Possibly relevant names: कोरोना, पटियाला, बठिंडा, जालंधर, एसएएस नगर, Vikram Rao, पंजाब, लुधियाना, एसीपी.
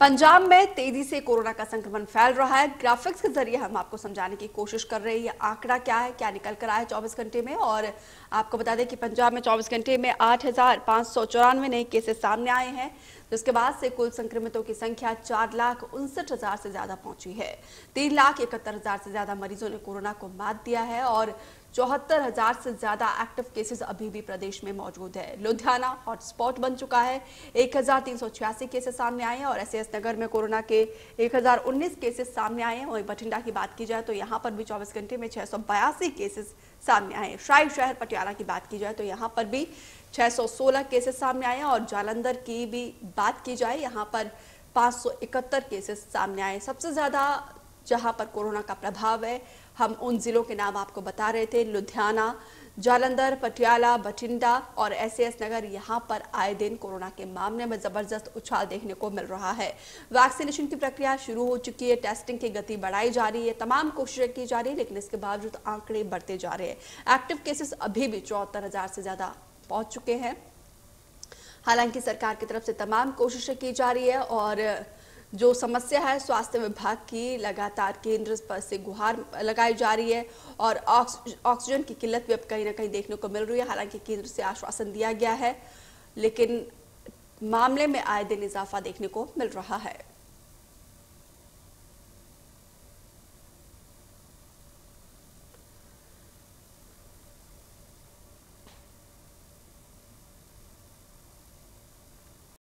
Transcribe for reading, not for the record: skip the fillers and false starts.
पंजाब में तेजी से कोरोना का संक्रमण फैल रहा है। ग्राफिक्स के जरिए हम आपको समझाने की कोशिश कर रहे हैं ये आंकड़ा क्या है, क्या निकल कर आया 24 घंटे में। और आपको बता दें कि पंजाब में 24 घंटे में 8,594 नए केसेस सामने आए हैं, जिसके बाद से कुल संक्रमितों की संख्या 4,59,000 से ज्यादा पहुंची है। 3,71,000 से ज्यादा मरीजों ने कोरोना को मात दिया है और 74,000 से ज्यादा एक्टिव केसेस अभी भी प्रदेश में मौजूद है। लुधियाना हॉटस्पॉट बन चुका है, 1,386 केसेस सामने आए हैं और एसएएस नगर में कोरोना के 1,019 केसेस सामने आए हैं। वहीं बठिंडा की बात की जाए तो यहाँ पर भी 24 घंटे में 682 केसेस सामने आए हैं। सराय शहर पटियाला की बात की जाए तो यहाँ पर भी 616 केसेस सामने आए हैं और जालंधर की भी बात की जाए यहाँ पर 571 केसेस सामने आए। सबसे ज्यादा जहां पर कोरोना का प्रभाव है हम उन जिलों के नाम आपको बता रहे थे, लुधियाना, जालंधर, पटियाला, बठिंडा और एसएएस नगर। यहाँ पर आए दिन कोरोना के मामले में जबरदस्त उछाल देखने को मिल रहा है। वैक्सीनेशन की प्रक्रिया शुरू हो चुकी है, टेस्टिंग की गति बढ़ाई जा रही है, तमाम कोशिशें की जा रही है, लेकिन इसके बावजूद आंकड़े बढ़ते जा रहे हैं। एक्टिव केसेस अभी भी 74,000 से ज्यादा पहुंच चुके हैं। हालांकि सरकार की तरफ से तमाम कोशिशें की जा रही है और जो समस्या है स्वास्थ्य विभाग की लगातार केंद्र पर से गुहार लगाई जा रही है और ऑक्सीजन की किल्लत भी अब कहीं ना कहीं देखने को मिल रही है। हालांकि केंद्र से आश्वासन दिया गया है, लेकिन मामले में आए दिन इजाफा देखने को मिल रहा है।